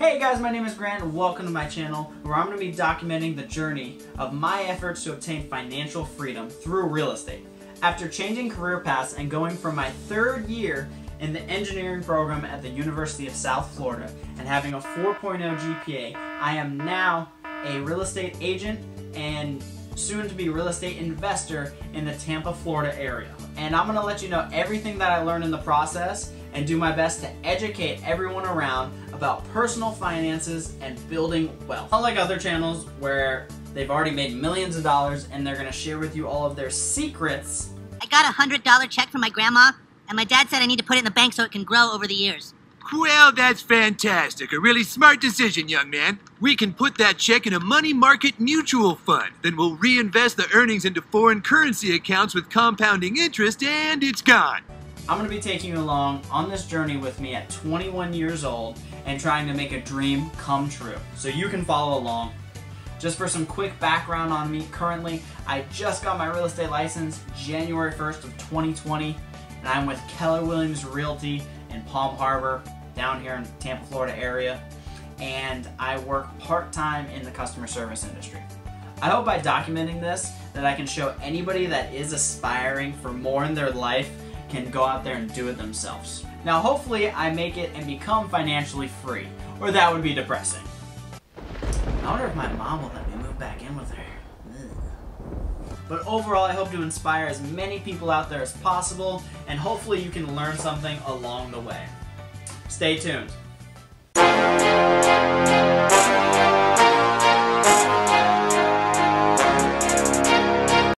Hey guys, my name is Grant and welcome to my channel where I'm going to be documenting the journey of my efforts to obtain financial freedom through real estate. After changing career paths and going from my third year in the engineering program at the University of South Florida and having a 4.0 GPA, I am now a real estate agent and soon to be real estate investor in the Tampa, Florida area. And I'm going to let you know everything that I learned in the process and do my best to educate everyone around about personal finances and building wealth. Unlike other channels where they've already made millions of dollars and they're going to share with you all of their secrets. I got a $100 check from my grandma and my dad said I need to put it in the bank so it can grow over the years. Well, that's fantastic. A really smart decision, young man. We can put that check in a money market mutual fund. Then we'll reinvest the earnings into foreign currency accounts with compounding interest and it's gone. I'm going to be taking you along on this journey with me at 21 years old and trying to make a dream come true. So you can follow along. Just for some quick background on me, currently I just got my real estate license January 1st of 2020 and I'm with Keller Williams Realty in Palm Harbor down here in the Tampa, Florida area, and I work part-time in the customer service industry. I hope by documenting this that I can show anybody that is aspiring for more in their life can go out there and do it themselves. Now hopefully I make it and become financially free, or that would be depressing. I wonder if my mom will let me move back in with her. Ugh. But overall I hope to inspire as many people out there as possible, and hopefully you can learn something along the way. Stay tuned.